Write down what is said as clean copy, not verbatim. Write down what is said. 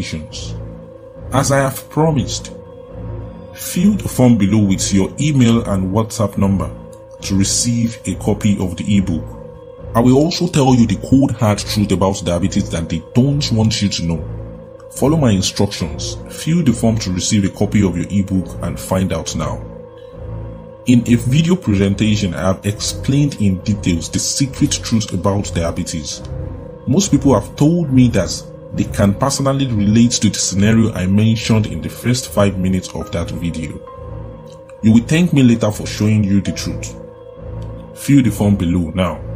ambitions. As I have promised, fill the form below with your email and WhatsApp number to receive a copy of the ebook. I will also tell you the cold hard truth about diabetes that they don't want you to know. Follow my instructions, fill the form to receive a copy of your ebook and find out now. In a video presentation, I have explained in details the secret truth about diabetes. Most people have told me that they can personally relate to the scenario I mentioned in the first 5 minutes of that video. You will thank me later for showing you the truth. Fill the form below now.